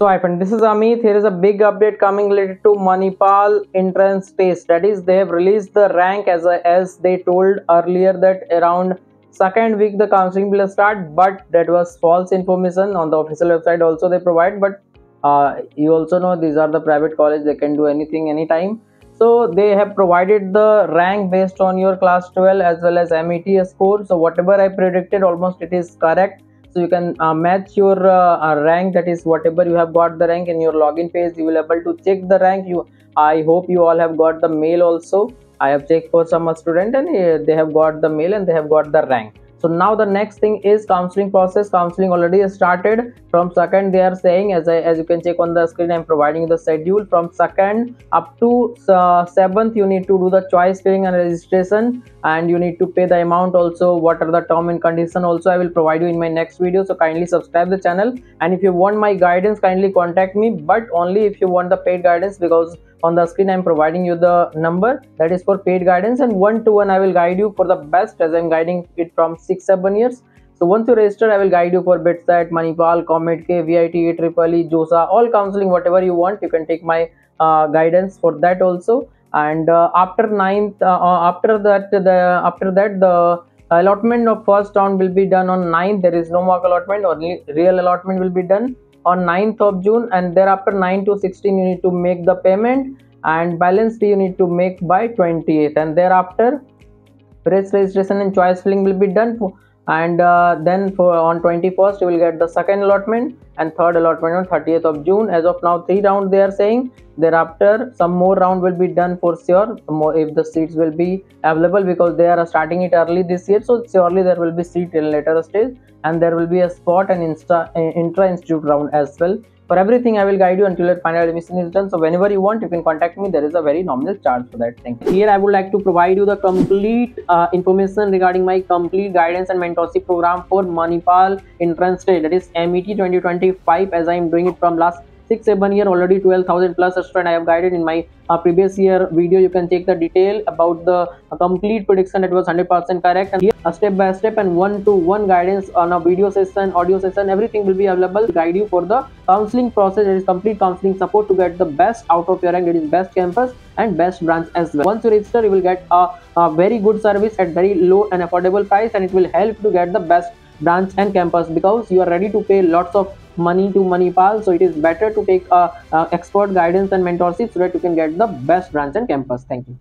So hi friend, this is Amit. Here is a big update coming related to Manipal entrance test. That is, they have released the rank as they told earlier that around second week the counseling will start, but that was false information on the official website also they provide. But you also know these are the private college, they can do anything anytime. So they have provided the rank based on your class 12 as well as MET score. So whatever I predicted, almost it is correct. So you can match your rank, that is whatever you have got the rank in your login page, you will able to check the rank. I hope you all have got the mail also. I have checked for some student and they have got the mail and they have got the rank. So now the next thing is counseling process. Counseling already started from 2nd. They are saying, as you can check on the screen, I am providing the schedule. From 2nd up to 7th, you need to do the choice filling and registration, and you need to pay the amount also. What are the term and condition also I will provide you in my next video. So kindly subscribe the channel, and if you want my guidance, kindly contact me. But only if you want the paid guidance, because on the screen I am providing you the number that is for paid guidance, and one-to-one I will guide you for the best, as I am guiding it from 6-7 years. So once you register, I will guide you for BITSAT, Manipal, Comet K, VIT, Triple E, Josa, all counseling whatever you want. You can take my guidance for that also. And after that the allotment of first round will be done on 9th. There is no mock allotment, only real allotment will be done on 9th of June, and thereafter 9 to 16 you need to make the payment, and balance fee you need to make by 28th, and thereafter press registration and choice filling will be done for, and then on 21st you will get the second allotment and third allotment on 30th of June. As of now 3 rounds they are saying, thereafter some more round will be done for sure if the seats will be available, because they are starting it early this year. So surely there will be seat in later stage, and there will be a spot and intra-institute round as well. For everything I will guide you until your final admission is done. So whenever you want, you can contact me. There is a very nominal charge for that thing. Here I would like to provide you the complete information regarding my complete guidance and mentorship program for Manipal entrance test, that is MET 2025, as I am doing it from last 6-7 year. Already 12,000 plus student I have guided. In my previous year video you can check the detail about the complete prediction. It was 100% correct, and here a step by step and one-to-one guidance on a video session, audio session, everything will be available to guide you for the counseling process. There is complete counseling support to get the best out of your rank, that is best campus and best branch as well. Once you register, you will get a very good service at very low and affordable price, and it will help to get the best branch and campus, because you are ready to pay lots of money to Manipal. So it is better to take expert guidance and mentorship so that you can get the best branch and campus. Thank you.